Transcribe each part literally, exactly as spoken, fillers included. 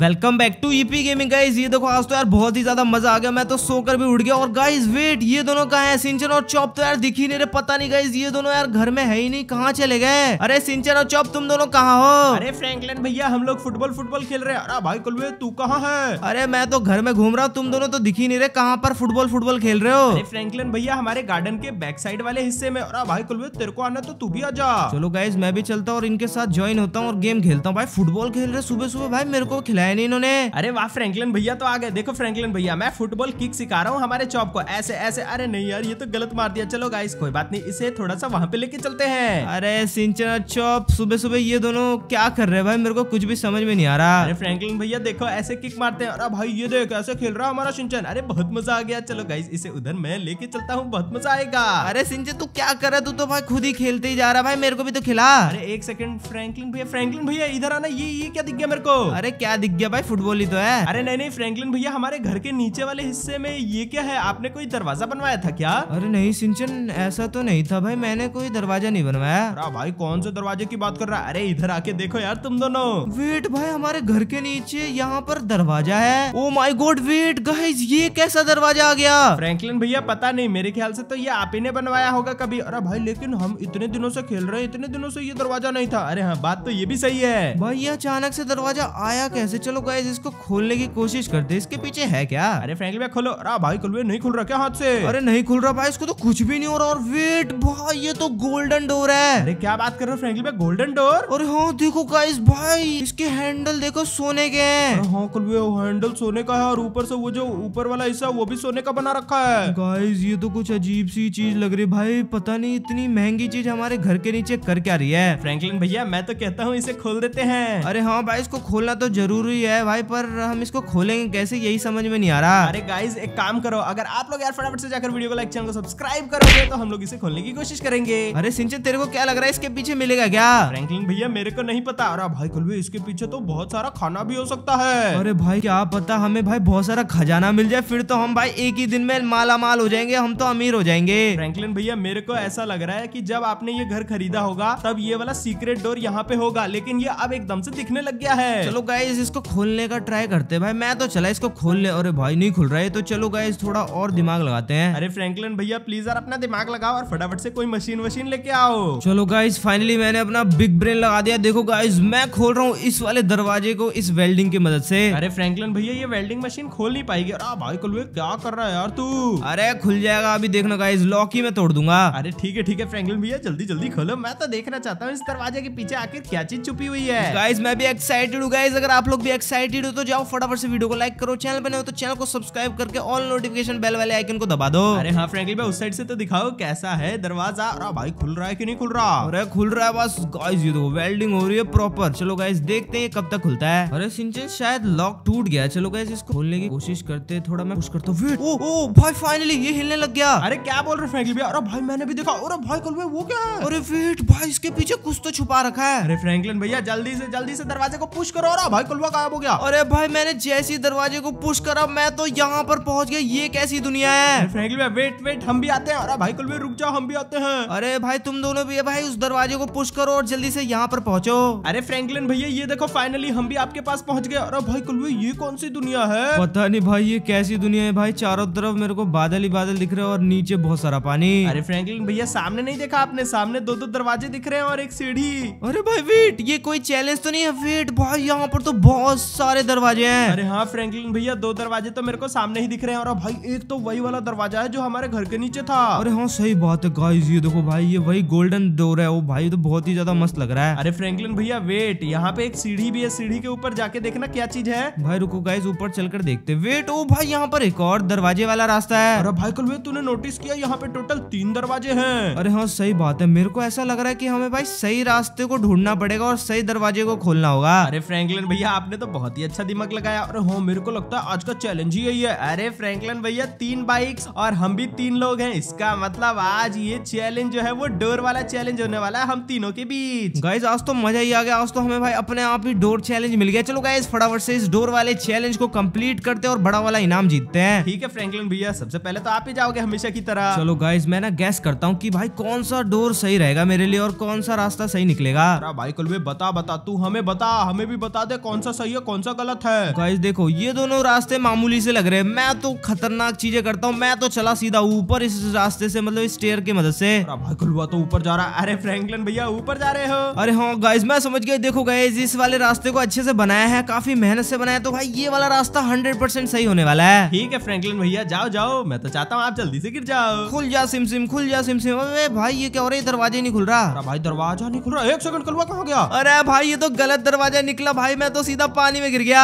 Welcome back to Yippee gaming guys. ये देखो आज तो यार बहुत ही ज्यादा मजा आ गया, मैं तो सोकर भी उठ गया। और गाइज वेट, ये दोनों कहाँ हैं? शिनचैन और चॉप तो यार दिख ही नहीं रहे। पता नहीं गाइज ये दोनों यार घर में है ही नहीं, कहाँ चले गए? अरे शिनचैन और चॉप तुम दोनों कहाँ हो? अरे फ्रैंकलिन भैया हम लोग फुटबॉल फुटबॉल खेल रहे हैं। अरे भाई कुलवे तू कहाँ है? अरे मैं तो घर में घूम रहा हूँ, तुम दोनों तो दिख ही नहीं रहे, कहाँ पर फुटबॉल फुटबॉल खेल रहे हो? अरे फ्रैंकलिन भैया हमारे गार्डन के बैक साइड वाले हिस्से में। अरे भाई कुलवे तेरे को आना तो तू भी आ जा। चलो गाइज मैं भी चलता हूँ और इनके साथ ज्वाइन होता हूँ और गेम खेलता हूँ। भाई फुटबॉल खेल रहे सुबह सुबह, भाई मेरे को खिलाया नहीं इन्होंने। अरे वाह फ्रैंकलिन भैया तो आ गए। देखो फ्रैंकलिन भैया मैं फुटबॉल किक सिखा रहा हूँ हमारे चॉप को, ऐसे ऐसे। अरे नहीं यार ये तो गलत मार दिया। चलो गाइस कोई बात नहीं, इसे थोड़ा सा वहाँ पे लेके चलते हैं। अरे शिनचैन और चॉप सुबह सुबह ये दोनों क्या कर रहे हैं? भाई मेरे को कुछ भी समझ में नहीं आ रहा। अरे फ्रैंकलिन भैया देखो ऐसे किक मारते हैं। अरे भाई ये देख ऐसे खेल रहा हमारा शिनचैन। अरे बहुत मजा आ गया। चलो गाइस इसे उधर मैं लेके चलता हूँ, बहुत मजा आएगा। अरे शिनचैन तू क्या कर रहा है? तू तो भाई खुद ही खेलते ही जा रहा। भाई मेरे को भी तो खिला। अरे एक सेकंड फ्रैंकलिन भैया, फ्रैंकलिन भैया इधर आना। ये ये क्या दिख गया मेरे को? अरे क्या दिख गया भाई? फुटबॉल ही तो है। अरे नहीं नहीं फ्रैंकलिन भैया हमारे घर के नीचे वाले हिस्से में ये क्या है? आपने कोई दरवाजा बनवाया था क्या? अरे नहीं शिनचैन ऐसा तो नहीं था भाई, मैंने कोई दरवाजा नहीं बनवाया। अरे भाई कौन से दरवाजे की बात कर रहा है? अरे इधर आके देखो यार तुम दोनों। वेट भाई हमारे घर के नीचे यहाँ पर दरवाजा है। Oh my god wait guys ये कैसा दरवाजा आ गया? फ्रैंकलिन भैया पता नहीं, मेरे ख्याल से तो ये आप ही ने बनवाया होगा कभी। अरे भाई लेकिन हम इतने दिनों से खेल रहे हैं, इतने दिनों से ये दरवाजा नहीं था। अरे हाँ बात तो ये भी सही है। भाई ये अचानक से दरवाजा आया कैसे? चलो गाइस इसको खोलने की कोशिश करते, इसके पीछे है क्या? अरे फ्रैंकलिन भैया खोलो। अरे भाई खुलवे नहीं खुल रहा क्या हाथ से? अरे नहीं खुल रहा भाई, इसको तो कुछ भी नहीं हो रहा। और वेट भाई ये तो गोल्डन डोर है। अरे क्या बात कर रहे हो फ्रैंकलिन भैया, गोल्डन डोर? और हाँ देखो गाइस भाई इसके हैंडल देखो सोने के हैं। हाँ खुलवे हैंडल सोने का है और ऊपर से वो जो ऊपर वाला हिस्सा वो भी सोने का बना रखा है। गाइस ये तो कुछ अजीब सी चीज लग रही भाई, पता नहीं इतनी महंगी चीज हमारे घर के नीचे कर क्या रही है। फ्रैंकलिन भैया मैं तो कहता हूँ इसे खोल देते हैं। अरे हाँ भाई इसको खोलना तो जरूरी है भाई, पर हम इसको खोलेंगे कैसे यही समझ में नहीं आ रहा। अरे गाइस एक काम करो, अगर आप लोग यार फटाफट से जाकर वीडियो को लाइक चैनल को सब्सक्राइब करोगे तो हम लोग इसे खोलने की कोशिश करेंगे। अरे शिनचैन तेरे को क्या लग रहा है इसके पीछे मिलेगा क्या? फ्रैंकलिन भैया मेरे को नहीं पता। अरे भाई कुलवे इसके पीछे तो बहुत सारा खाना भी हो सकता है। अरे भाई क्या पता हमें भाई बहुत सारा खजाना मिल जाए, फिर तो हम भाई एक ही दिन में माला माल हो जाएंगे, हम तो अमीर हो जाएंगे। फ्रैंकलिन भैया मेरे को ऐसा लग रहा है की जब आपने ये घर खरीदा होगा तब ये वाला सीक्रेट डोर यहाँ पे होगा, लेकिन ये अब एकदम से दिखने लग गया है। चलो गाइस इसको खोलने का ट्राई करते हैं। भाई मैं तो चला इसको खोलने। अरे भाई नहीं खुल रहा है, तो चलो गाइस थोड़ा और दिमाग लगाते हैं। अरे फ्रैंकलिन भैया प्लीज यार अपना दिमाग लगाओ और फटाफट से कोई मशीन वशीन लेके आओ। चलो गाइस फाइनली मैंने अपना बिग ब्रेन लगा दिया। देखो गाइस मैं खोल रहा हूँ इस वाले दरवाजे को इस वेल्डिंग की मदद से। अरे फ्रैंकलिन भैया ये वेल्डिंग मशीन खोल नहीं पाएगी। अरे भाई कुलवे क्या कर रहा है यार तू? अरे खुल जाएगा अभी देखना गाइस, लॉक ही मैं तोड़ दूंगा। अरे ठीक है ठीक है फ्रैंकलिन भैया जल्दी जल्दी खोलो, मैं तो देखना चाहता हूँ इस दरवाजे के पीछे आखिर क्या चीज छुपी हुई है। गाइस मैं भी एक्साइटेड हूँ। गाइस अगर आप लोग भी एक्साइटेड हो तो जाओ फटाफट से वीडियो को लाइक करो, चैनल पे नए हो तो चैनल को सब्सक्राइब करके ऑल नोटिफिकेशन बेल वाले आइकन को दबा दो। अरे हाँ फ्रैंकलिन भाई उस साइड से तो दिखाओ कैसा है दरवाजा। अरे भाई खुल रहा है कि नहीं खुल रहा? अरे खुल रहा है बस। गाइस ये देखो वेल्डिंग हो रही है प्रॉपर। चलो गाइस देखते हैं कब तक खुलता है। अरे शिनचैन शायद लॉक टूट गया। चलो गाइस इसको खोलने की कोशिश करते हैं, थोड़ा मैं पुश करता हूं। ओ ओ भाई फाइनली ये हिलने लग गया। अरे क्या बोल रहे फ्रैंकलिन भैया? अरे भाई मैंने भी देखा। अरे भाई कुलवे वो क्या है? अरे वेट भाई इसके पीछे कुछ तो छुपा रखा है। अरे फ्रैंकलिन भैया जल्दी से जल्दी से दरवाजे को पुश करो। अरे भाई कुलवा गायब हो गया। अरे भाई मैंने जैसी दरवाजे को पुश करा मैं तो यहाँ पर पहुँच गया। ये कैसी दुनिया है? फ्रैंकलिन भैया वेट वेट हम भी आते हैं। अरे भाई कुलवे रुक जाओ हम भी आते हैं। अरे भाई तुम दोनों भी है भाई, उस दरवाजे को पुश करो और जल्दी से यहाँ पर पहुँचो। अरे फ्रैंकलिन भैया ये देखो फाइनली हम भी आपके पास पहुँच गए। अरे भाई कुलवे ये कौन सी दुनिया है? पता नहीं भाई ये कैसी दुनिया है भाई, चारों तरफ मेरे को बादल ही बादल दिख रहे हैं और नीचे बहुत सारा पानी। अरे फ्रैंकलिन भैया सामने नहीं देखा आपने? सामने दो दो दरवाजे दिख रहे हैं और एक सीढ़ी। अरे भाई वेट ये कोई चैलेंज तो नहीं है? वेट भाई यहाँ पर तो बहुत सारे दरवाजे हैं। अरे हाँ फ्रैंकलिन भैया दो दरवाजे तो मेरे को सामने ही दिख रहे हैं और भाई एक तो वही वाला दरवाजा है जो हमारे घर के नीचे था। अरे हाँ सही बात है। गाइस ये देखो भाई ये वही गोल्डन डोर है। वो भाई तो बहुत ही ज्यादा मस्त लग रहा है। अरे फ्रैंकलिन भैया वेट यहाँ पे एक सीढ़ी भी है, सीढ़ी के ऊपर जाके देखना क्या चीज है। भाई रुको गाइस ऊपर चलकर देखते। वेट ओ भाई यहाँ पर एक और दरवाजे वाला रास्ता है। अरे भाई कुलवे तूने नोटिस किया यहाँ पे टोटल तीन दरवाजे हैं। अरे हाँ सही बात है, मेरे को ऐसा लग रहा है की हमें भाई सही रास्ते को ढूंढना पड़ेगा और सही दरवाजे को खोलना होगा। अरे फ्रैंकलिन भैया आपने तो बहुत ही अच्छा दिमाग लगाया। अरे हाँ मेरे को लगता है आज का चैलेंज ही यही है। अरे फ्रैंकलिन भैया तीन बाइक्स और हम भी तीन लोग हैं, इसका मतलब आज ये चैलेंज जो है वो डोर वाला चैलेंज होने वाला है हम तीनों के बीच। गाइस आज तो मजा ही आ गया, आज तो हमें भाई अपने आप ही डोर चैलेंज मिल गया। चलो गाइस फटाफट से इस डोर वाले चैलेंज को कंप्लीट करते हैं और बड़ा वाला इनाम जीतते हैं। ठीक है फ्रैंकलिन भैया सबसे पहले तो आप ही जाओगे हमेशा की तरह। चलो गाइस मैं ना गैस करता हूँ की भाई कौन सा डोर सही रहेगा मेरे लिए और कौन सा रास्ता सही निकलेगा। भाई कुलवे बता बता तू हमें बता, हमें भी बता दे कौन सा सही है कौन सा गलत है। गाइस देखो ये दोनों रास्ते मामूली से लग रहे हैं, मैं तो खतरनाक चीजें करता हूँ। मैं तो चला सीधा ऊपर इस रास्ते से, मतलब इस स्टेयर की मदद से। भागलवा तो ऊपर जा रहा है। अरे फ्रैंकलिन भैया ऊपर जा रहे हो। अरे हाँ गाइस मैं समझ गया। देखो गाइस इस वाले रास्ते को अच्छे से बनाया है, काफी मेहनत से बनाया, तो भाई ये वाला रास्ता हंड्रेड परसेंट सही होने वाला है। ठीक है फ्रैंकलिन भैया जाओ जाओ, मैं तो चाहता हूँ आप जल्दी से गिर जाओ। खुल जा सिम सिम, खुल जा सिम सिम। अरे भाई ये क्या हो रहा है, दरवाजे नहीं खुल रहा। भाई दरवाजा नहीं खुल रहा, एक सेकंड कलवा कहाँ गया। अरे भाई ये तो गलत दरवाजा निकला भाई, मैं तो सीधा पानी में गिर गया।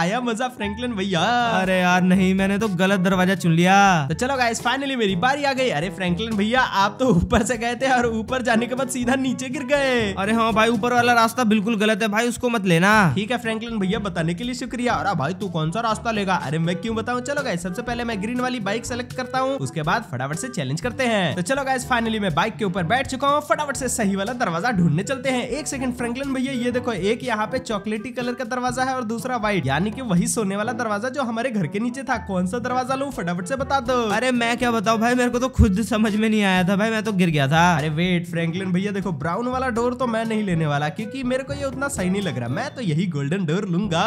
आया मजा फ्रैंकलिन भैया। अरे यार नहीं, मैंने तो गलत दरवाजा चुन लिया। तो चलो गाइस फाइनली मेरी बारी आ गई। अरे फ्रैंकलिन भैया आप तो ऊपर से गए थे और ऊपर जाने के बाद सीधा नीचे गिर गए। अरे हाँ भाई ऊपर वाला रास्ता बिल्कुल गलत है भाई, उसको मत लेना। ठीक है फ्रैंकलिन भैया बताने के लिए शुक्रिया। अरे भाई तू कौन सा रास्ता लेगा, अरे मैं क्यों बताऊँ। चलो गाइस सबसे पहले मैं ग्रीन वाली बाइक सेलेक्ट करता हूँ, उसके बाद फटाफट से चैलेंज करते हैं। तो चलो गाइस फाइनली मैं बाइक के ऊपर बैठ चुका हूँ, फटाफट से सही वाला दरवाजा ढूंढने चलते हैं। एक सेकंड फ्रैंकलिन भैया ये देखो, एक यहाँ पे चॉकलेटी कलर का दरवाजा है और दूसरा व्हाइट, यानी कि वही सोने वाला दरवाजा जो हमारे घर के नीचे था। कौन सा दरवाजा लूं फटाफट से बता दो। अरे मैं क्या बताऊं भाई, मेरे को तो खुद समझ में नहीं आया था भाई, मैं तो गिर गया था। अरे वेट फ्रैंकलिन भैया देखो, ब्राउन वाला डोर तो मैं नहीं लेने वाला क्योंकि मेरे को ये उतना सही नहीं लग रहा, मैं तो यही गोल्डन डोर लूंगा।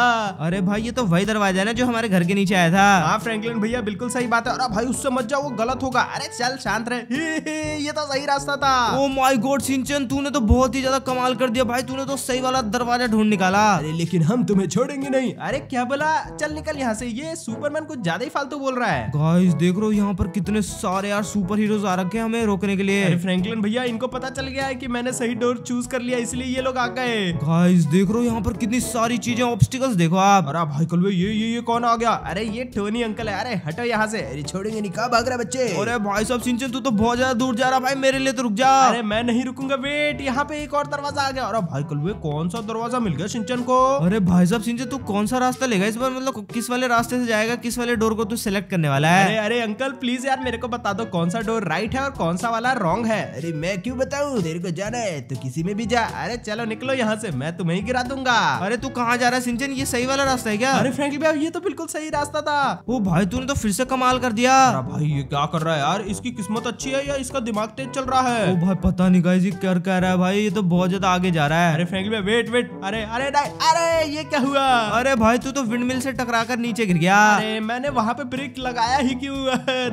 अरे भाई ये तो वही दरवाजा है ना जो हमारे घर के नीचे आया था। हाँ फ्रैंकलिन भैया बिल्कुल सही बात है। अरे भाई उससे मत जाओ, वो गलत होगा। अरे चल शांत रहे, ये तो सही रास्ता था। ओ माय गॉड शिनचैन, तूने तो बहुत ही ज्यादा कमाल कर दिया भाई, तूने तो सही वाला दरवाजा ढूंढ निकाला। अरे लेकिन हम तुम्हें छोड़ेंगे नहीं। अरे क्या बोला, चल निकल यहाँ से। ये सुपरमैन कुछ ज्यादा ही फालतू बोल रहा है। गाइस देख रहे हो यहाँ पर कितने सारे यार सुपर हीरोज आ रखे हैं हमें रोकने के लिए। अरे फ्रैंकलिन भैया इनको पता चल गया है कि मैंने सही डोर चूज कर लिया, इसलिए ये लोग आ गए। गाइस देख रहे हो यहाँ पर कितनी सारी चीजें, ऑब्स्टिकल्स देखो आप। अरे भाई कल ये ये ये कौन आ गया। अरे ये टोनी अंकल है। अरे हटो यहाँ से। अरे छोड़ेंगे नहीं, कहाँ भाग रहे बच्चे। अरे भाई साहब शिनचैन तू तो बहुत ज्यादा दूर जा रहा भाई, मेरे लिए तो रुक जा। अरे मैं नहीं रुकूंगा, वेट यहाँ पे एक और दरवाजा आ गया। अरे भाई कलवे कौन सा दरवाजा मिल गया शिनचैन को। अरे भाई साहब शिनचैन तू कौन सा रास्ता लेगा इस बार, मतलब किस वाले रास्ते से जाएगा, किस वाले डोर को तू सिलेक्ट करने वाला है। अरे अरे अंकल प्लीज यार मेरे को बता दो कौन सा डोर राइट है और कौन सा वाला रॉन्ग है। अरे मैं क्यों बताऊँ, तेरे को जाना है तो किसी में भी जा। अरे चलो निकलो यहाँ से, मैं तुम्हें गिरा दूंगा। अरे तू कहाँ जा रहा है शिनचैन, ये सही वाला रास्ता है क्या। अरे फ्रैंकलिन भैया ये तो बिल्कुल सही रास्ता था। ओ भाई तूने तो फिर से कमाल कर दिया। भाई ये क्या कर रहा है यार, इसकी किस्मत अच्छी है या इसका दिमाग तेज चल रहा है। ओ भाई पता नहीं गाइस ये क्या कह रहा है भाई, ये तो बहुत ज्यादा आगे जा रहा है। अरे फ्रैंकलिन वेट वेट, अरे अरे अरे ये क्या हुआ। अरे भाई तू तो विंडमिल से टकराकर नीचे गिर गया। अरे मैंने वहाँ पे ब्रेक लगाया ही क्यों,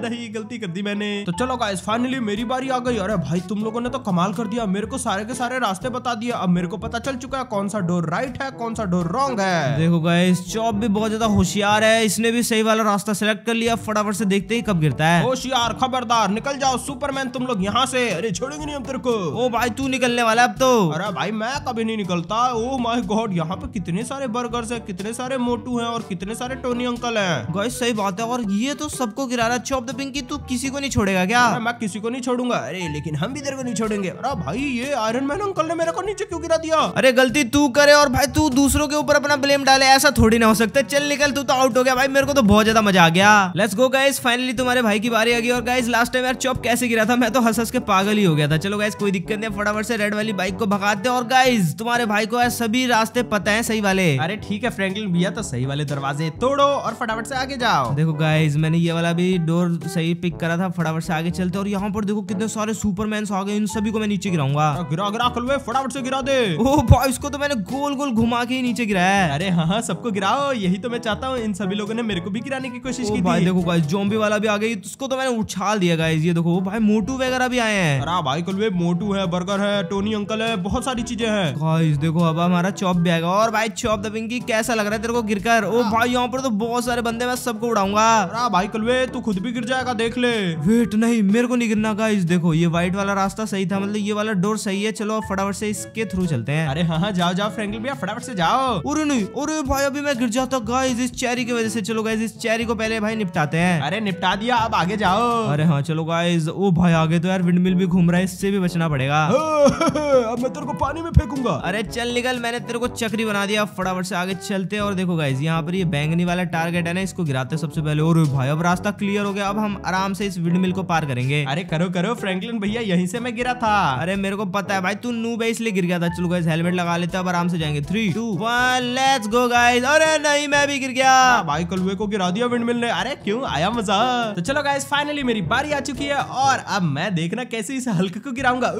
नहीं गलती कर दी मैंने। तो चलो गाइस फाइनली मेरी बारी आ गई। अरे भाई तुम लोगों ने तो कमाल कर दिया, मेरे को सारे के सारे रास्ते बता दिए। अब मेरे को पता चल चुका है कौन सा डोर राइट है कौन सा डोर रॉन्ग है। देखो गाइस चॉप भी बहुत ज्यादा होशियार है, इसने भी सही वाला रास्ता सिलेक्ट कर लिया। फटाफट से देखते ही कब गिरता है। होशियार खबरदार, निकल जाओ सुपरमैन तुम लोग यहाँ से। अरे छोड़ेंगे नहीं हम तेरे को। ओ भाई तू निकलने वाला अब तो। अरे भाई मैं कभी नहीं निकलता। ओ माय गॉड यहाँ पे कितने सारे बर्गर्स हैं, कितने सारे मोटू हैं और कितने सारे टोनी अंकल हैं। गाइस सही बात है, और ये तो सबको गिरा रहा है। चॉप द पिंकी तू किसी को नहीं छोड़ेगा क्या। मैं किसी को नहीं छोड़ूंगा। अरे लेकिन हम भी तेरे को नहीं छोड़ेंगे। अरे भाई ये आयरन मैन अंकल ने मेरे को नीचे क्यों गिरा दिया। अरे गलती तू करे और भाई तू दूसरों के ऊपर अपना ब्लेम डाले, ऐसा थोड़ी ना हो सकता। चल निकल, तू तो आउट हो गया भाई, मेरे को तो बहुत ज्यादा मजा आ गया। लेट्स गो गाइस फाइनली तुम्हारे भाई की बारी आ गई। और गाइस लास्ट टाइम यार चॉप कैसे गिरा था, मैं तो हंस हंस के पागल ही हो गया था। चलो गाइस कोई दिक्कत नहीं, फटाफट से रेड वाली बाइक को भगाते हैं। और गाइस तुम्हारे भाई को यार सभी रास्ते पता है सही वाले। अरे ठीक है फ्रैंकलिन भैया तो सही वाले दरवाजे तोड़ो और फटाफट से आगे जाओ। देखो गाइस मैंने ये वाला भी डोर सही पिक करा था, फटाफट से आगे चलते। और यहाँ पर देखो कितने सारे सुपरमैन आ गए, इन सभी को मैं नीचे गिराऊंगा। गिरा गिरा कलवे, फटाफट से गिरा दे। ओ भाई इसको तो मैंने गोल गोल घुमा के ही नीचे गिराया। अरे हाँ सबको गिराओ, यही तो मैं चाहता हूँ। इन सभी लोगों ने मेरे को भी गिराने की कोशिश की। भाई देखो गाइस ज़ॉम्बी वाला भी आ गई, उसको तो मैंने उछाल दिया। गाइस ये देखो भाई मोटू वगैरह भी आए हैं। अरे भाई कलवे मोटू है, बर्गर है, टोनी अंकल है, बहुत सारी चीजें हैं। गाइस देखो अब हमारा चॉप भी आएगा। और भाई चॉप द पिंकी कैसा लग रहा है तेरे को गिरकर। ओ भाई यहाँ पर तो बहुत सारे बंदे, मैं सबको उड़ाऊंगा। अरे भाई कलवे तू खुद भी गिर जाएगा देख ले। वेट नहीं मेरे को नहीं गिरना। गाइस देखो ये व्हाइट वाला रास्ता सही था, मतलब ये वाला डोर सही है। चलो फटाफट से इसके थ्रू चलते हैं। अरे हाँ जाओ जाओ फ्रैंकलिन भैया फटाफट से जाओ। अरे नहीं, अरे भाई अभी मैं गिर जाता गाइस इस चेरी की वजह से। चलो गाइस इस चेरी को पहले भाई निपटाते हैं। अरे निपटा दिया, अब आगे जाओ। अरे हाँ चलो गाइस। ओ भाई आगे तो यार विंडमिल भी घूम रहा है, इससे भी बचना पड़ेगा। अब मैं तेरे को पानी में फेंकूंगा। अरे चल निकल, मैंने तेरे को चक्री बना दिया। फटाफट से आगे चलते हैं। और देखो गाइस यहाँ पर ये बैंगनी वाला टारगेट है ना, इसको गिराते हैं सबसे पहले। और भाई अब रास्ता क्लियर हो गया, अब हम आराम से इस विंडमिल को पार करेंगे। अरे करो करो फ्रैंकलिन भैया, यहीं से मैं गिरा था। अरे मेरे को पता है भाई तू नूब है इसलिए गिर गया था। चलो गाइस हेलमेट लगा लेते हैं, अब आराम से जाएंगे। Three two one let's go guys. अरे नहीं मैं भी गिर गया। भाई कलवे को गिरा दिया विंडमिल ने। अरे क्यों आया मजा। तो चलो गाइस फाइनली मेरी बारी आ चुकी है और अब मैं देखना कैसे इस हल्क को गिराऊंगा।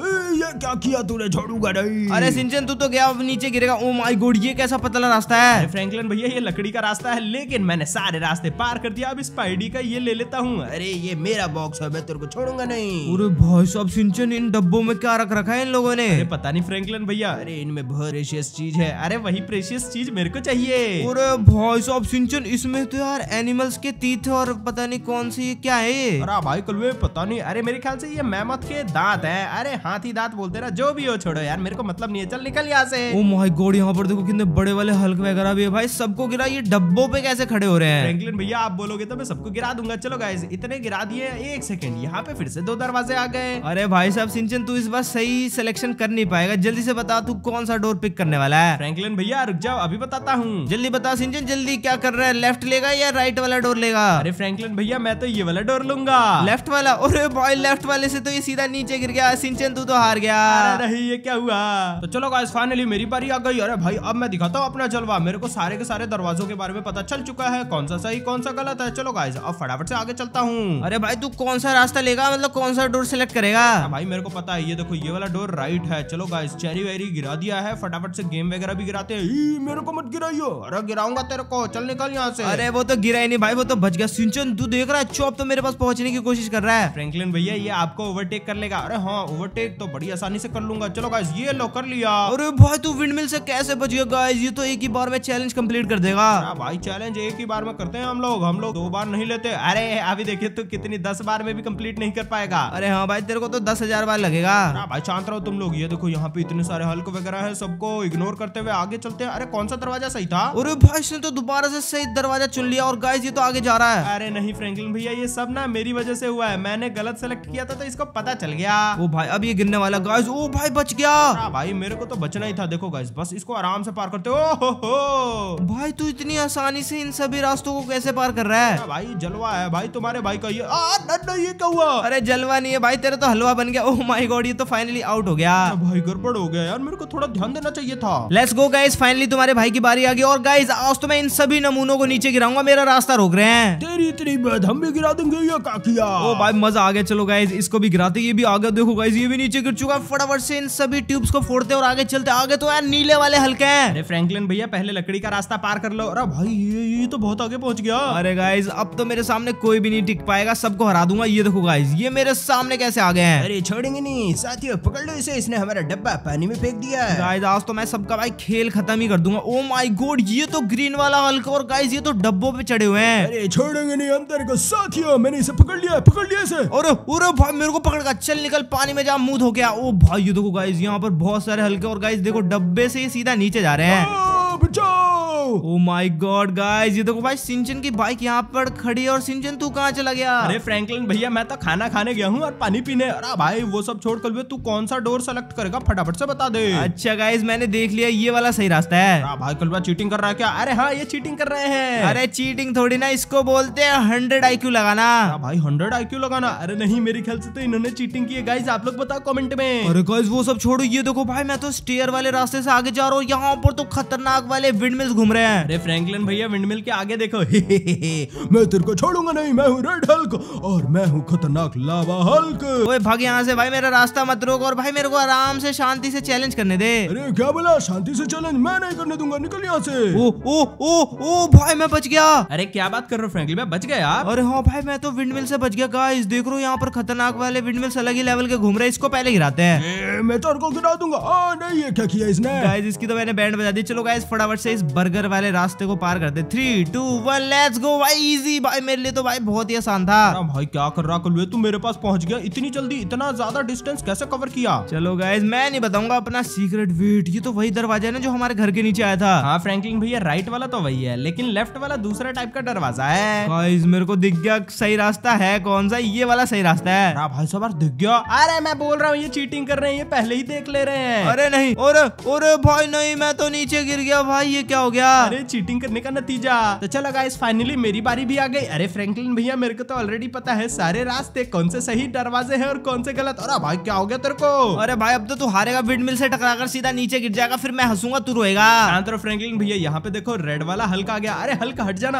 क्या किया तूने, छोड़ूंगा नहीं। अरे शिनचैन तू तो गया, अब नीचे गिरेगा। ओ माय गॉड ये कैसा कैसा पतला रास्ता है? फ्रैंकलिन भैया ये लकड़ी का रास्ता है, लेकिन मैंने सारे रास्ते पार कर दिया। अब इस स्पाइडी का ये ले लेता हूँ। अरे ये मेरा बॉक्स है, मैं तेरे को छोड़ूंगा नहीं। अरे भाई साहब शिनचैन, इन डब्बों में क्या रख रखा है इन लोगों ने? अरे पता नहीं फ्रैंकलिन भैया। अरे इनमें बहुत प्रेशियस चीज है। अरे वही प्रेशियस चीज मेरे को चाहिए। अरे भाई साहब शिनचैन, इसमें तो यार एनिमल्स के तीथ और पता नहीं कौन सी क्या है। अरे भाई कलवे पता नहीं। अरे मेरे ख्याल से ये मैमथ के दांत है। अरे हाथी दांत बोलते ना, जो भी हो छोड़ो यार, मेरे को मतलब नहीं है, चल निकल यहाँ से। ओ माय गॉड, यहाँ पर देखो कितने बड़े वाले हल्क वगैरह भी है भाई, सबको गिरा। ये डब्बों पे कैसे खड़े हो रहे हैं? फ्रैंकलिन भैया आप बोलोगे तो मैं सबको गिरा दूंगा। चलो गाइस इतने गिरा दिए। एक सेकंड, यहाँ पे फिर से दो दरवाजे आ गए। अरे भाई साहब शिनचैन, तू इस बार सही सिलेक्शन कर नहीं पाएगा। जल्दी से बता तू कौन सा डोर पिक करने वाला है। फ्रैंकलिन भैया रुक जाओ, अभी बताता हूँ। जल्दी बता शिनचैन, जल्दी क्या कर रहा है, लेफ्ट लेगा या राइट वाला डोर लेगा? अरे फ्रैंकलिन भैया मैं तो ये वाला डोर लूंगा, लेफ्ट वाला। अरे भाई लेफ्ट वाले से तो ये सीधा नीचे गिर गया। शिनचैन तू तो हार गया। अरे ये क्या हुआ? तो चलो गाइस फाइनली मेरी बारी आ गई। अरे भाई अब मैं दिखाता हूँ अपना जलवा। मेरे को सारे के सारे दरवाजों के बारे में पता चल चुका है, कौन सा सही कौन सा गलत है। चलो गाइस अब फटाफट से आगे चलता हूँ। अरे भाई तू कौन सा रास्ता लेगा, मतलब कौन सा डोर सिलेक्ट करेगा? भाई मेरे को पता है, ये देखो ये वाला डोर राइट है। चलो गाइस चेरी वेरी गिरा दिया है, फटाफट से गेम वगैरह भी गिराते हैं। मेरे को मत गिराइयो। अरे गिराऊंगा तेरे को, चल निकल यहाँ से। अरे वो तो गिरा ही नहीं भाई, वो तो बच गया। शिनचैन तू देख रहा है, चॉप तो मेरे पास पहुंचने की कोशिश कर रहा है। फ्रैंकलिन भैया ये आपको ओवरटेक कर लेगा। अरे हाँ ओवरटेक तो बड़ी आसानी से कर लूंगा। चलो गाइस ये लो कर लिया। अरे भाई तू विंडमिल से कैसे बच गया? गाइस ये तो एक ही बार में चैलेंज कंप्लीट कर देगा। भाई चैलेंज एक ही बार में करते हैं हम लोग, हम लोग दो बार नहीं लेते। अरे अभी देखिए तू कितनी दस बार में भी कंप्लीट नहीं कर पाएगा। अरे हाँ भाई तेरे को तो दस हजार बार लगेगा। भाई शांत रहो तुम लोग। ये देखो यहाँ पे इतने सारे हल्क वगैरह है, सबको इग्नोर करते हुए आगे चलते हैं। अरे कौन सा दरवाजा सही था? अरे भाई इसने तो दोबारा से सही दरवाजा चुन लिया, और गाइस ये तो आगे जा रहा है। अरे नहीं फ्रैंकलिन भैया ये सब ना मेरी वजह से हुआ है, मैंने गलत सेलेक्ट किया था तो इसको पता चल गया। वो भाई अब ये गिरने वाला। गाइस ओ भाई बच गया। भाई मेरे को तो बचना ही था। देखो गाइस बस इसको आराम से पार करते हो। हो, हो। भाई तू इतनी आसानी से इन सभी रास्तों को कैसे पार कर रहा है? भाई जलवा है भाई तुम्हारे भाई का। ये आ, न, न, ये क्या हुआ? अरे जलवा नहीं है भाई, तेरा तो हलवा बन गया। ओह माय गॉड ये तो फाइनली आउट हो गया। भाई गड़बड़ हो गया यार, मेरे को थोड़ा ध्यान देना चाहिए था। लेट्स गो गाइस, फाइनली तुम्हारे भाई की बारी आ गई। और गाइस आज तो मैं इन सभी नमूनों को नीचे गिराऊंगा, मेरा रास्ता रोक रहे हैं। तेरी इतनी बात हम भी गिरा देंगे या क्या किया? ओ भाई मजा आ गया। चलो गाइस इसको भी गिराते, ये भी आ गया। देखो गाइस ये भी नीचे गिर चुका। फटाफट से इन सभी ट्यूब्स को फोड़ते और आगे चलते। आगे तो यार नीले वाले हल्के हैं। अरे फ्रैंकलिन भैया पहले लकड़ी का रास्ता पार कर लो। अरे भाई ये, ये तो बहुत आगे पहुंच गया। अरे गाइस अब तो मेरे सामने कोई भी नहीं टिक पाएगा, सबको हरा दूंगा। ये देखो गाइस ये मेरे सामने कैसे आ गए हैं। अरे छोड़ेंगे नहीं साथियों, पकड़ लो इसे, इसने हमारा डब्बा पानी में फेंक दिया है। गाइस आज तो मैं सबका भाई खेल खत्म ही कर दूंगा। ओ माय गॉड ये तो ग्रीन वाला हल्का, और गाइस ये तो डब्बों पे चढ़े हुए हैं। अरे छोड़ेंगे नहीं हम तेरे को साथियों, मैंने इसे पकड़ लिया, पकड़ लिया इसे। और अरे भाई मेरे को पकड़गा, चल निकल पानी में जा, मुंह धो के आ। ओ भाई ये देखो गाइस यहाँ पर बहुत सारे हल्के, और गाइस देखो डब्बे से ही सीधा नीचे जा रहे हैं। बचाओ। ओ माय गॉड गाइस ये देखो भाई शिनचैन की बाइक यहाँ पर खड़ी है। और शिनचैन तू कहाँ चला गया? अरे फ्रैंकलिन भैया मैं तो खाना खाने गया हूँ और पानी पीने। अरे भाई वो सब छोड़ कर तू कौन सा डोर सेलेक्ट करेगा, फटाफट से बता दे। अच्छा गाइस मैंने देख लिया, ये वाला सही रास्ता है। भाई कलवा चीटिंग कर रहा है क्या? अरे हाँ ये चीटिंग कर रहे हैं। अरे चीटिंग थोड़ी ना, इसको बोलते है हंड्रेड आई क्यू लगाना। भाई हंड्रेड आई क्यू लगाना? अरे नहीं मेरे ख्याल से तो इन्होंने चीटिंग की है। गाइस आप लोग बताओ कमेंट में। अरे गाइस वो सब छोड़ो, ये देखो भाई मैं तो स्टेयर वाले रास्ते से आगे जा रहा हूँ। यहाँ पर तो खतरनाक वाले विंडमिल्स घूम रहे हैं। अरे फ्रैंकलिन भैया विंडमिल के आगे देखो। हे हे हे। मैं तेरे को छोड़ूंगा नहीं, मैं हूँ रेड हल्क और मैं हूँ खतरनाक लावा हल्क। ओए भाग यहाँ से भाई, मेरा रास्ता मत रोक। और भाई मेरे को आराम से शांति से चैलेंज करने दे। अरे क्या बोला, शांति से चैलेंज मैं नहीं करने दूंगा, निकल यहाँ से। ओ ओ ओ ओ भाई मैं बच गया। अरे क्या बात कर रहे हो फ्रैंकलिन, मैं बच गया। अरे हाँ भाई मैं तो विंडमिल से बच गया। गाइस देख रहे हो यहाँ पर खतरनाक वाले विंडमिल्स अलग ही लेवल के घूम रहे हैं, इसको पहले गिराते हैं। मैं तो उनको गिरा दूंगा। आ, नहीं ये क्या किया इसने? गाइस इसकी तो मैंने बैंड बजा दी। चलो गाइस फटाफट से इस बर्गर वाले रास्ते को पार करते। Three two one let's go. भाई इजी, भाई मेरे लिए तो भाई बहुत ही आसान था। भाई क्या कर रहा कलवे, तू मेरे पास पहुंच गया इतनी जल्दी, इतना ज्यादा डिस्टेंस कैसे कवर किया? चलो गाइस मैं नहीं बताऊंगा अपना सीक्रेट। वेट ये तो वही दरवाजा है ना जो हमारे घर के नीचे आया था। हाँ फ्रैंकलिन भैया राइट वाला तो वही है, लेकिन लेफ्ट वाला दूसरा टाइप का दरवाजा है। गाइस मेरे को दिख गया सही रास्ता है कौन सा, ये वाला सही रास्ता है। भाई सब दिख गया। अरे मैं बोल रहा हूँ ये चीटिंग कर रहे हैं, पहले ही देख ले रहे हैं। अरे नहीं, और अरे भाई नहीं मैं तो नीचे गिर गया। भाई ये क्या हो गया? अरे चीटिंग करने का नतीजा। तो चलो गाइस फाइनली मेरी बारी भी आ गई। अरे फ्रैंकलिन भैया मेरे को तो ऑलरेडी पता है सारे रास्ते, कौन से सही दरवाजे हैं और कौन से गलत। अरे भाई क्या हो गया तेरे को? अरे भाई अब तो तू हारेगा, विंडमिल से टकरा कर सीधा नीचे गिर जाएगा, फिर मैं हंसूंगा तू रोएगा। तो फ्रैंकलिन भैया यहाँ पे देखो रेड वाला हल्का आ गया। अरे हल्का हट जाना।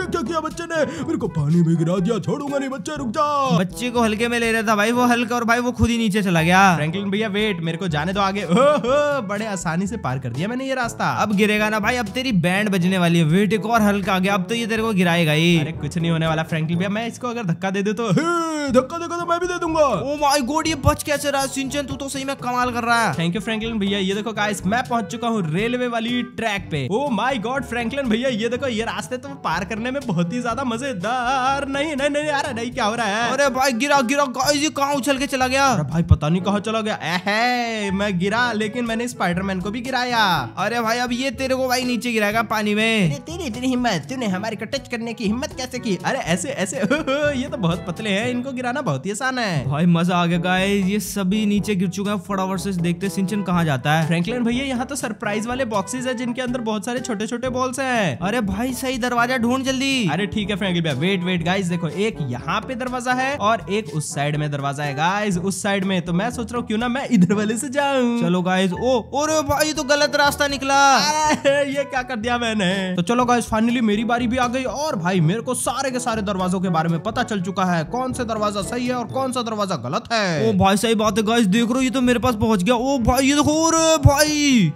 ये क्या किया बच्चे ने, मेरे को पानी में गिरा दिया, छोड़ूंगा नहीं बच्चे, रुक जा। बच्चे को हल्के में ले रहा था भाई वो हल्का, और भाई वो खुद ही नीचे चला गया। फ्रैंकलिन भैया वेट, मेरे को जाने दो आगे। ओहो बड़े आसानी से पार कर दिया मैंने ये रास्ता। अब गिरेगा ना भाई, अब तेरी बैंड बजने वाली है। वेट एक और हल्का आ गया, अब तो ये तेरे को गिराएगा ही। अरे कुछ नहीं होने वाला फ्रैंकलिन भैया, मैं इसको अगर धक्का दे दूं तो धक्का देखो तो मैं भी दे दूंगा। ओ माय गॉड ये बच कैसे रहा शिनचैन, तू तो सही में कमाल कर रहा है। थैंक यू फ्रैंकलिन भैया। ये देखो गाइस मैं पहुंच चुका हूँ रेलवे वाली ट्रैक पे। ओ माय गॉड फ्रैंकलिन भैया ये देखो, ये रास्ते तो पार करने में बहुत ही ज्यादा मजेदार। नहीं नहीं नहीं यार नहीं, क्या हो रहा है? अरे भाई गिरा गिरा गाइस, ये कहाँ उछल के चला गया? अरे भाई पता नहीं कहाँ चला गया। एहे मैं गिरा, लेकिन मैंने स्पाइडरमैन को भी गिराया। अरे भाई अब ये तेरे को भाई नीचे गिराएगा पानी में। तेरी इतनी हिम्मत, तूने हमारे को टच करने की हिम्मत कैसे की? अरे ऐसे ऐसे, ये तो बहुत पतले है, इनको गिराना बहुत ही आसान है। भाई मजा आ गया गाइस, ये सभी नीचे गिर चुके हैं। फटाफट से देखते हैं शिनचैन कहाँ जाता है। फ्रैंकलिन भैया यहाँ तो सरप्राइज वाले बॉक्सेस है जिनके अंदर बहुत सारे छोटे छोटे बॉल्स हैं। अरे भाई सही दरवाजा ढूंढ जल्दी। अरे ठीक है फ्रैंकलिन भैया वेट वेट। गाइस देखो एक यहाँ पे दरवाजा है और एक उस साइड में दरवाजा है गाइस, उस साइड में। तो मैं सोच रहा हूँ क्यों ना मैं इधर वाले से जाऊँ। चलो गाइस। ओ और भाई तो गलत रास्ता निकला, ये क्या कर दिया मैंने। तो चलो गाइस फाइनली मेरी बारी भी आ गई, और भाई मेरे को सारे के सारे दरवाजों के बारे में पता चल चुका है, कौन सा दरवाजा सही है और कौन सा दरवाजा गलत है। ओ भाई सही बात है गाइस, देख रहे हो ये तो मेरे पास पहुंच गया। ओ भाई ये देखो, अरे भाई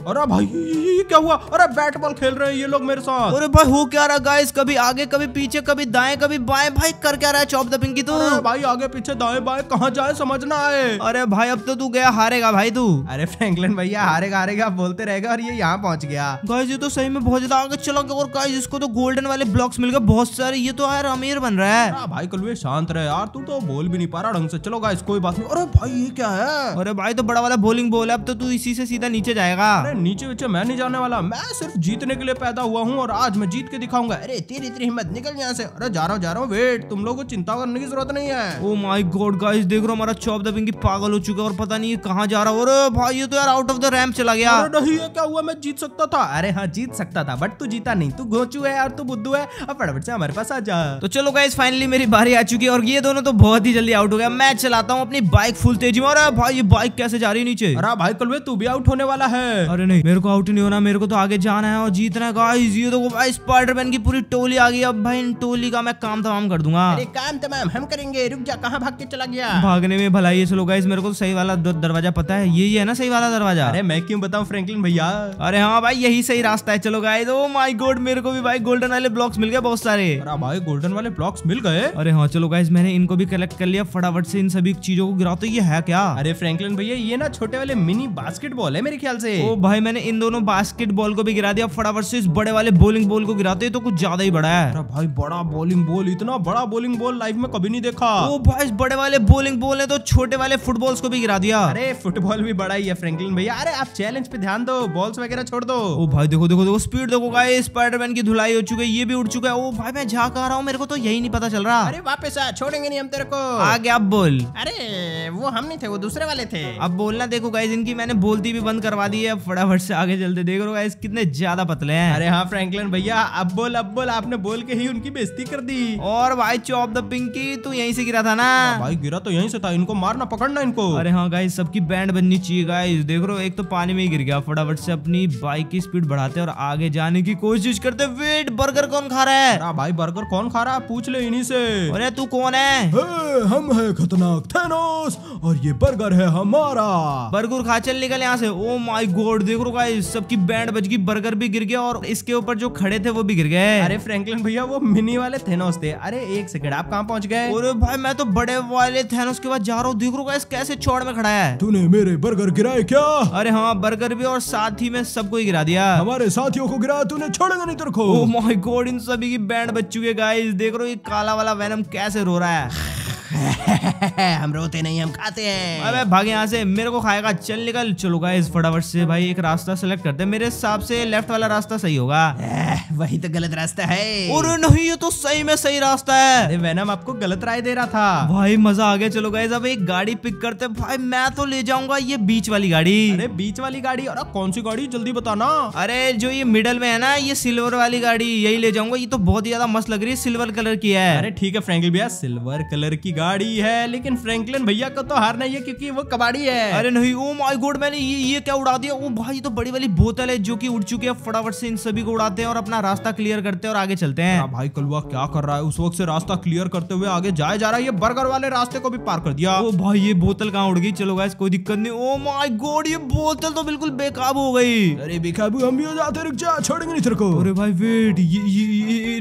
अरे भाई ये क्या हुआ? अरे बैट बॉल खेल रहे हैं ये लोग मेरे साथ। अरे भाई हो क्या रहा गाइस, कभी आगे कभी पीछे, कभी दाएं कभी बाएं, भाई कर क्या रहा है चौप दपिंग की तू? अरे भाई आगे पीछे दाएं बाएं कहाँ जाए समझ ना आए। अरे भाई अब तो तू गया, हारेगा भाई तू। अरे फ्रैंकलिन भैया हारेगा हारेगा बोलते रहेगा, और ये यहाँ पहुँच गया। गाइस ये तो सही में बहुत ज्यादा आगे चला गया, और गाइस इसको तो गोल्डन वाले ब्लॉक्स मिल गए बहुत सारे। ये तो यार अमीर बन रहा है। भाई कलवे शांत रहे यार, तू तो बोल भी नहीं पा रहा ढंग से। चलो गाइस कोई बात नहीं। अरे भाई ये क्या है? अरे भाई तो बड़ा वाला बॉलिंग बॉल है, अब तो तू इसी से सीधा नीचे जाएगा। अरे नीचे नीचे मैं नहीं जाने वाला, मैं सिर्फ जीतने के लिए पैदा हुआ हूँ, और आज मैं जीत के दिखाऊंगा। अरे तेरी इतनी हिम्मत, निकल यहाँ से। अरे जा रहा हूँ जा रहा हूँ, वेट तुम लोगों को चिंता करने की जरूरत नहीं है। ओ माय गॉड गाइस देख रहा हूँ हमारा चॉप दबिंग पागल हो चुका है, और पता नहीं कहाँ जा रहा हूँ। अरे भाई ये तो यार आउट ऑफ द रैंप चला गया। नहीं क्या हुआ, मैं जीत सकता था। अरे हाँ जीत सकता था, बट तू जीता नहीं, तू गोचू है और तू बुद्धू है। अब फटाफट से हमारे पास आ जा। तो चलो गाइस फाइनली मेरी बारी आ चुकी है, और ये दोनों तो बहुत ही जल्दी आउट हो गया। मैं चलाता हूँ अपनी बाइक फुल तेजी में। अरे भाई ये बाइक कैसे जा रही है नीचे? अरे भाई कलवे तू भी आउट होने वाला है। अरे नहीं मेरे को आउट नहीं होना, मेरे को तो आगे जाना है और जीतना है। गाइस ये देखो भाई स्पाइडरमैन की पूरी टोली आ गई। अब भाई इन टोली का मैं काम तमाम कर दूंगा। अरे काम तमाम हम करेंगे, रुक जा कहाँ भाग के चला गया? भागने में भलाई है। चलो गाइस मेरे को सही वाला दरवाजा पता है, यही है ना सही वाला दरवाजा? अरे मैं क्यों बताऊँ फ्रैंकलिन भैया। अरे हाँ भाई यही सही रास्ता है। चलो गाइस ओ माय गॉड मेरे को भी भाई गोल्डन वाले ब्लॉक्स मिल गए बहुत सारे। अरे भाई गोल्डन वाले ब्लॉक्स मिल गए। अरे हाँ चलो गाइस मैंने इनको भी कलेक्ट कर लिया। फटाफट से इन सभी चीजों को गिराते। ये है क्या? अरे फ्रैंकलिन भैया ये ना छोटे वाले मिनी बास्केटबॉल है मेरे ख्याल से। ओ भाई मैंने इन दोनों बास्केटबॉल को भी गिरा दिया। फटाफट से इस बड़े वाले बॉलिंग बॉल को गिराते, तो कुछ ज्यादा ही बड़ा है। अरे भाई बड़ा बॉलिंग बॉल, इतना बड़ा बॉलिंग बॉल लाइफ में कभी नहीं देखा। ओ भाई इस बड़े वाले बॉलिंग बॉल ने तो छोटे वाले फुटबॉल्स को भी गिरा दिया। अरे फुटबॉल भी बड़ा ही है फ्रैंकलिन भैया। अरे आप चैलेंज पे ध्यान दो, बॉल्स वगैरह छोड़ दो। ओ भाई देखो देखो देखो स्पीड देखो गाइस, स्पाइडरमैन की धुलाई हो चुकी है, ये भी उड़ चुका है। ओ भाई मैं झांक आ रहा हूँ, मेरे को तो यही नहीं पता चल रहा। अरे वापस आ, छोड़ेंगे नहीं हम तेरे को। आगे आप बोल। अरे वो हम नहीं थे, वो दूसरे वाले थे। अब बोलना। देखो गाइस इनकी मैंने बोलती भी बंद करवा दी है। फटाफट से आगे चलते। देख रहे हो गाइस कितने ज्यादा पतले हैं। अरे हाँ फ्रैंकलिन भैया अब बोल अब बोल, आपने बोल के ही उनकी बेइज्जती कर दी। और भाई चॉप द पिंकी तू यहीं से गिरा था ना? भाई गिरा तो यहीं से था, इनको मारना पकड़ना इनको। अरे हाँ गाइस सबकी बैंड बननी चाहिए। गाइस देख रहे हो एक तो पानी में ही गिर गया। फटाफट से अपनी बाइक की स्पीड बढ़ाते और आगे जाने की कोशिश करते। वेट बर्गर कौन खा रहा है? भाई बर्गर कौन खा रहा है पूछ ले इन्हीं से। अरे तू कौन है? हे, हम है खतरनाक थैनोस और ये बर्गर है हमारा। बर्गर खा चल निकल यहाँ से। ओ माय गॉड देख रो गाइस सबकी बैंड बज गई, बर्गर भी गिर गया और इसके ऊपर जो खड़े थे वो भी गिर गए। अरे फ्रैंकलिन भैया वो मिनी वाले थैनोस थे। अरे एक सेकंड आप कहाँ पहुँच गए? अरे भाई मैं तो बड़े वाले थैनोस के बाद जा रहा हूँ। देख रो गाइस कैसे चौड़ में खड़ा है। तूने मेरे बर्गर गिराए क्या? अरे हाँ बर्गर भी और साथ ही में सबको गिरा दिया। हमारे साथियों को गिराया तूने, छोड़ेगा नहीं तेरे को। ओ माय गॉड इन सभी की बैंड बज चुकी है गाइस। देख रहे हो ये काला वाला वेनम कैसे रो रहा है। हम रोते नहीं, हम खाते हैं। अबे भाग यहाँ से, मेरे को खाएगा। चल निकल। चलो गाइस फटाफट से भाई एक रास्ता सेलेक्ट करते हैं। मेरे हिसाब से लेफ्ट वाला रास्ता सही होगा। वही तो गलत रास्ता है। और नहीं, ये तो सही में सही रास्ता है। वैनम आपको गलत राय दे रहा था भाई, मजा आ गया। चलो गाइस अब एक गाड़ी पिक करते भाई। मैं तो ले जाऊंगा ये बीच वाली गाड़ी। अरे बीच वाली गाड़ी? अरे कौन सी गाड़ी, जल्दी बताना। अरे जो ये मिडल में है ना, ये सिल्वर वाली गाड़ी, यही ले जाऊंगा। ये तो बहुत ज्यादा मस्त लग रही है, सिल्वर कलर की है। अरे ठीक है फ्रैंकलिन भैया, सिल्वर कलर की गाड़ी है, लेकिन फ्रैंकलिन भैया का तो हार नहीं है क्योंकि वो कबाड़ी है। अरे नहीं, ओ माय गॉड, मैंने ये ये क्या उड़ा दिया। ओ भाई, तो बड़ी वाली बोतल है जो कि उड़ चुकी है। फटाफट से इन सभी को उड़ाते हैं और अपना रास्ता क्लियर करते हैं और आगे चलते हैं। भाई कलवा क्या कर रहा है, उस वक्त से रास्ता क्लियर करते हुए आगे जाया जा रहा है। ये बर्गर वाले रास्ते को भी पार कर दिया। ओ भाई, ये बोतल कहाँ उड़ गई। चलो गाइस कोई दिक्कत नहीं। ओ माय गॉड, ये बोतल तो बिल्कुल बेकाब हो गई। अरे बेकाबू हम भी हो जाते, रुक जा, छोड़ेंगे नहीं तेरे को। अरे भाई वेट,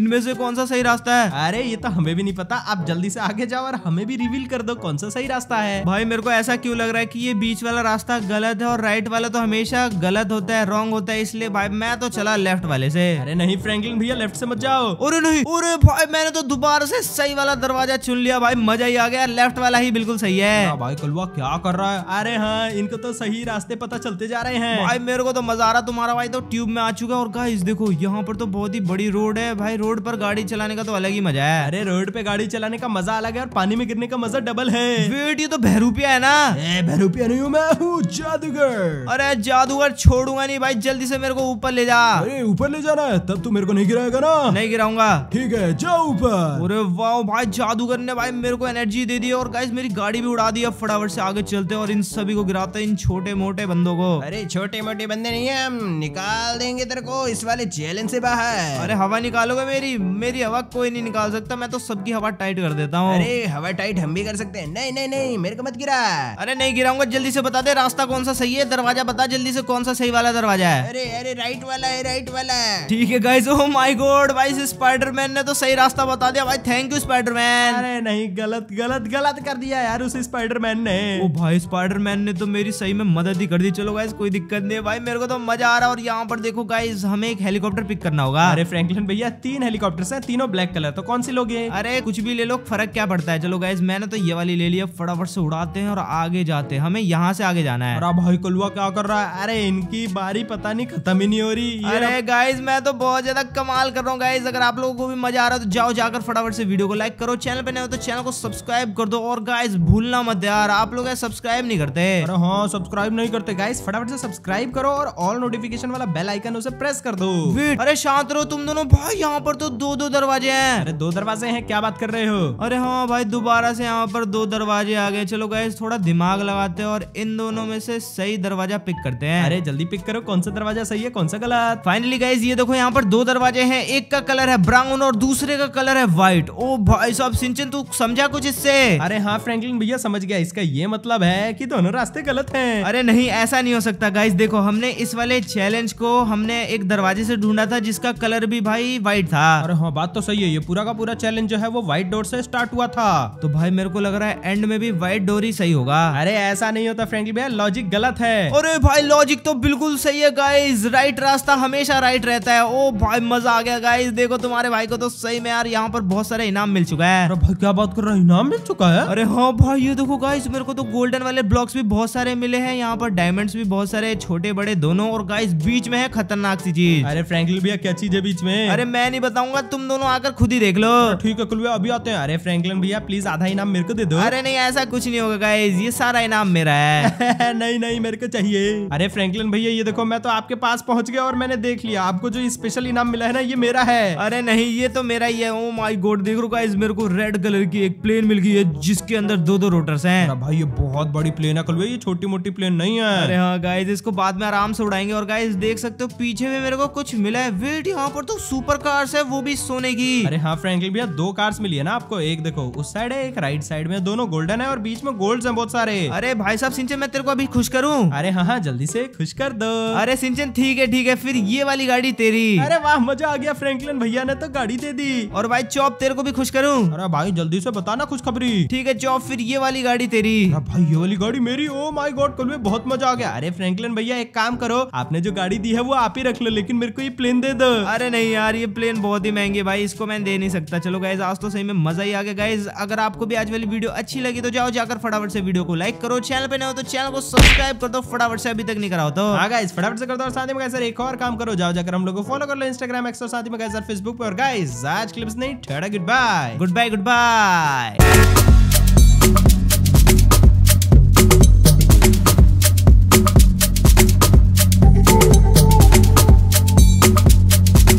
इनमें से कौन सा सही रास्ता है। अरे ये तो हमें भी नहीं पता, आप जल्दी से आगे जाओ और हमें भी रिवील कर दो कौन सा सही रास्ता है। भाई मेरे को ऐसा क्यों लग रहा है कि ये बीच वाला रास्ता गलत है और राइट वाला तो हमेशा गलत होता है, रॉन्ग होता है, इसलिए भाई मैं तो चला लेफ्ट वाले से। अरे नहीं फ्रैंकलिन भैया, लेफ्ट से मत जाओ। अरे नहीं, अरे भाई मैंने तो दोबारा से सही वाला दरवाजा चुन लिया। भाई मजा ही आ गया, लेफ्ट वाला ही बिल्कुल सही है। भाई कलवा क्या कर रहा है। अरे हाँ, इनको तो सही रास्ते पता चलते जा रहे हैं। भाई मेरे को तो मजा आ रहा, तुम्हारा भाई तो ट्यूब में आ चुका है। और गाइस देखो यहाँ पर तो बहुत ही बड़ी रोड है। भाई रोड पर गाड़ी चलाने का तो अलग ही मजा है। अरे रोड पे गाड़ी चलाने का मजा अलग है और पानी में गिरने का मजा डबल है। वेट, ये तो बहरूपिया है ना। बहरूपिया नहीं हूँ मैं, हूँ जादूगर। अरे जादूगर छोड़ूंगा नहीं भाई, जल्दी से मेरे को ऊपर ले जा। अरे ऊपर ले जाना है, तब तू मेरे को नहीं गिराएगा ना। नहीं गिराऊंगा। ठीक है, जाओ ऊपर। अरे वाह भाई, जादूगर ने भाई मेरे को एनर्जी दे दी और गाइस मेरी गाड़ी भी उड़ा दी। अब फटाफट से आगे चलते और इन सभी को गिराते हैं, इन छोटे मोटे बंदों को। अरे छोटे मोटे बंदे नहीं है, हम निकाल देंगे तेरे को इस वाले चैलेंज से बाहर। अरे हवा निकालोगे मेरी? मेरी हवा कोई नहीं निकाल सकता, मैं तो सबकी हवा टाइट कर देता हूँ। अरे हवा टाइट हम भी कर सकते हैं। नहीं नहीं नहीं, मेरे को मत गिरा। अरे नहीं गिराऊंगा, जल्दी से बता दे रास्ता कौन सा सही है, दरवाजा बता जल्दी से कौन सा सही वाला दरवाजा है। अरे अरे राइट वाला है, राइट वाला है। ठीक है गाइस, ओह माय गॉड भाई, स्पाइडरमैन ने तो सही रास्ता बता दिया भाई, थैंक यू स्पाइडरमैन। अरे नहीं, गलत गलत गलत कर दिया यार उस स्पाइडरमैन ने। ओ भाई स्पाइडरमैन ने तो मेरी सही में मदद ही कर दी। चलो गाइस कोई दिक्कत नहीं है, भाई मेरे को तो मजा आ रहा है। और यहाँ पर देखो गाइस, हमें एक हेलीकॉप्टर पिक करना होगा। अरे फ्रैंकलिन भैया, तीन हेलीकॉप्टर है, तीनों ब्लैक कलर, तो कौन सी लोगे। अरे कुछ भी ले लो, फर्क क्या पड़ता है। चलो गाइस मैंने तो ये वाली ले लिया। फटाफट से उड़ाते हैं और आगे जाते हैं, हमें यहाँ से आगे जाना है। और भाई कलुआ क्या कर रहा है। अरे इनकी बारी पता नहीं खत्म ही नहीं हो रही। अरे गाइस मैं तो बहुत ज्यादा कमाल कर रहा हूँ। गाइस अगर आप लोगों को भी मजा आ रहा है तो जाओ जाकर फटाफट से वीडियो को लाइक करो, चैनल पे नए हो तो चैनल को सब्सक्राइब कर दो। और गाइस भूलना मत यार, आप लोग सब्सक्राइब नहीं करते। अरे हाँ, सब्सक्राइब नहीं करते गाइस, फटाफट से सब्सक्राइब करो और ऑल नोटिफिकेशन वाला बेल आइकन उसे प्रेस कर दो। अरे शांत रहो तुम दोनों भाई, यहाँ पर तो दो दो दरवाजे हैं। अरे दो दरवाजे हैं, क्या बात कर रहे हो। अरे हाँ भाई, दोबारा से यहाँ पर दो दरवाजे आ गए। चलो गाइस थोड़ा दिमाग लगाते हैं और इन दोनों में से सही दरवाजा पिक करते हैं। अरे जल्दी पिक करो, कौन सा दरवाजा सही है, कौन सा गलत। फाइनली गाइस ये देखो, यहाँ पर दो दरवाजे हैं, एक का कलर है ब्राउन और दूसरे का कलर है व्हाइट। ओ भाई साहब शिनचैन, तू समझा कुछ इससे। अरे हाँ फ्रैंकलिन भैया समझ गया, इसका ये मतलब है कि दोनों रास्ते गलत हैं। अरे नहीं, ऐसा नहीं हो सकता। गाइस देखो, हमने इस वाले चैलेंज को हमने एक दरवाजे से ढूंढा था जिसका कलर भी भाई व्हाइट था। अरे हाँ बात तो सही है, ये पूरा का पूरा चैलेंज जो है वो व्हाइट डोर से स्टार्ट हुआ था, तो भाई मेरे को लग रहा है एंड में भी व्हाइट डोर ही सही होगा। अरे ऐसा नहीं होता फ्रैंकलिन भैया, लॉजिक गलत है। अरे भाई लॉजिक तो बिल्कुल सही है गाइस, राइट रास्ता हमेशा राइट रहता है। ओ भाई मजा आ गया गाइस, देखो तुम्हारे भाई को तो सही में यार यहाँ पर बहुत सारे इनाम मिल चुका है। अरे भाई क्या बात कर रहा है, इनाम मिल चुका है। अरे हाँ भाई, ये देखो गाइस मेरे को तो गोल्डन वाले ब्लॉक्स भी बहुत सारे मिले हैं, यहाँ पर डायमंड्स भी बहुत सारे, छोटे बड़े दोनों। और गाइस बीच में है खतरनाक सी चीज। अरे फ्रैंकलिन भैया क्या चीज है बीच में। अरे मैं नहीं बताऊंगा, तुम दोनों आकर खुद ही देख लो। ठीक है कुलवे, अभी आते हैं। अरे फ्रैंकलिन भैया प्लीज आधा इनाम मेरे को दे दो। अरे नहीं ऐसा कुछ नहीं होगा गाइस, ये सारा इनाम मेरा है। नहीं नहीं मेरे को चाहिए। अरे फ्रैंकलिन भैया ये देखो, मैं तो आपके पास पहुंच गया और मैंने देख लिया, आपको जो स्पेशल इनाम मिला है ना ये मेरा है। अरे नहीं ये तो मेरा ही है। ओ माय गॉड, देख लो गाइस मेरे को रेड कलर की एक प्लेन मिल गई है जिसके अंदर दो दो रोटर्स हैं। भाई ये बहुत बड़ी प्लेन है कलवे, ये छोटी मोटी प्लेन नहीं है। अरे हाँ गाइस, इसको बाद में आराम से उड़ाएंगे। और गाइस देख सकते हो पीछे में मेरे को कुछ मिला है। वेट, यहाँ पर तो सुपर कार्स है, वो भी सोने की। अरे हाँ फ्रैंकलिन भैया, दो कार्स मिली है ना आपको, एक देखो उस साइड है, एक राइट साइड में, दोनों गोल्डन है और बीच में गोल्ड है बहुत सारे। अरे भाई साहब शिनचैन, मैं तेरे को अभी खुश करूँ। अरे हाँ हाँ जल्दी से खुश कर दो। अरे शिनचैन ठीक है ठीक है, फिर ये वाली गाड़ी तेरी। अरे वाह मजा आ गया, फ्रैंकलिन भैया ने तो गाड़ी दे दी। और भाई चौप, तेरे को भी खुश करूँ। अरे भाई जल्दी से बताना खुशखबरी। ठीक है चौप, फिर ये वाली गाड़ी तेरी। भाई ये वाली गाड़ी मेरी। ओ माय गॉड कलवे बहुत मजा आ गया। अरे फ्रैंकलिन भैया एक काम करो, आपने जो गाड़ी दी है वो आप ही रख लो, लेकिन मेरे को ये प्लेन दे दो। अरे नहीं यार, ये प्लेन बहुत ही महंगी भाई, इसको मैं दे नहीं सकता। चलो गाइस आज तो सही में मजा ही आ गया। गाइस अगर अगर आपको भी आज वाली वीडियो अच्छी लगी तो जाओ जाकर फटाफट से वीडियो को लाइक करो, चैनल पे नए हो तो चैनल को सब्सक्राइब कर दो फटाफट से, अभी तक नहीं कराओ तो हाँ गाइस फटाफट से कर दो। और साथ में एक और काम करो, जाओ जाकर हम लोग को फॉलो कर लो इंस्टाग्राम एक्स और साथ में फेसबुक पे। और गाइस आज क्लिप्स नहीं, goodbye goodbye good bye.